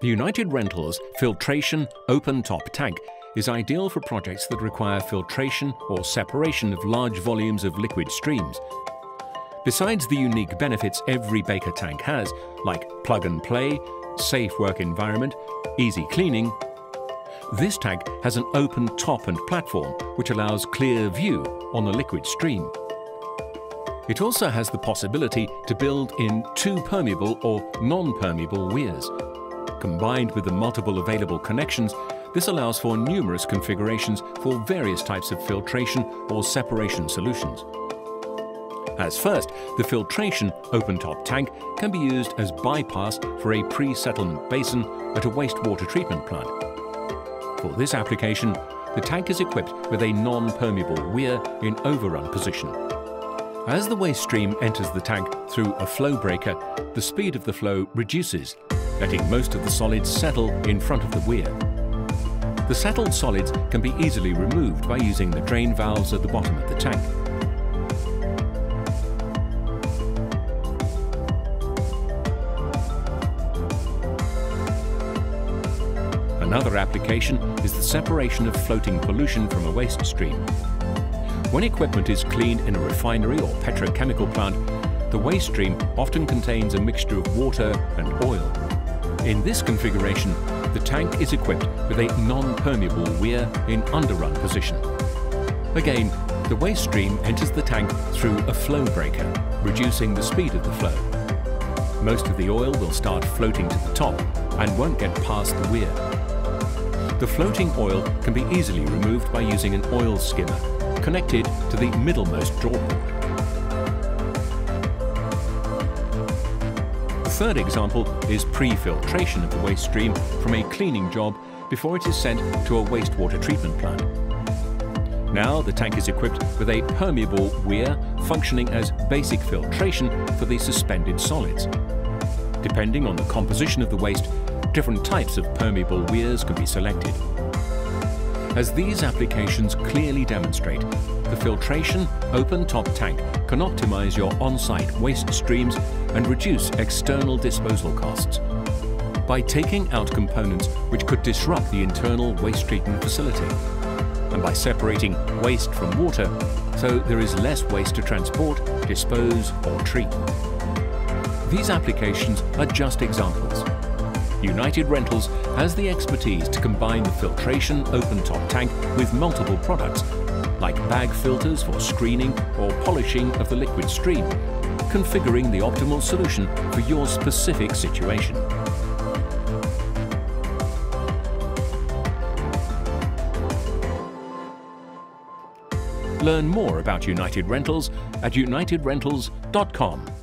The United Rentals filtration open-top tank is ideal for projects that require filtration or separation of large volumes of liquid streams. Besides the unique benefits every Baker tank has, like plug-and-play, safe work environment, easy cleaning, this tank has an open top and platform which allows clear view on the liquid stream. It also has the possibility to build in two permeable or non-permeable weirs. Combined with the multiple available connections, this allows for numerous configurations for various types of filtration or separation solutions. As first, the filtration open-top tank can be used as bypass for a pre-settlement basin at a wastewater treatment plant. For this application, the tank is equipped with a non-permeable weir in overrun position. As the waste stream enters the tank through a flow breaker, the speed of the flow reduces, letting most of the solids settle in front of the weir. The settled solids can be easily removed by using the drain valves at the bottom of the tank. Another application is the separation of floating pollution from a waste stream. When equipment is cleaned in a refinery or petrochemical plant, the waste stream often contains a mixture of water and oil. In this configuration, the tank is equipped with a non-permeable weir in underrun position. Again, the waste stream enters the tank through a flow breaker, reducing the speed of the flow. Most of the oil will start floating to the top and won't get past the weir. The floating oil can be easily removed by using an oil skimmer connected to the middlemost drawport. The third example is pre-filtration of the waste stream from a cleaning job before it is sent to a wastewater treatment plant. Now the tank is equipped with a permeable weir functioning as basic filtration for the suspended solids. Depending on the composition of the waste, different types of permeable weirs can be selected. As these applications clearly demonstrate, the filtration open-top tank can optimize your on-site waste streams and reduce external disposal costs by taking out components which could disrupt the internal waste treatment facility, and by separating waste from water so there is less waste to transport, dispose or treat. These applications are just examples. United Rentals has the expertise to combine the filtration open-top tank with multiple products like bag filters for screening or polishing of the liquid stream, configuring the optimal solution for your specific situation. Learn more about United Rentals at unitedrentals.com.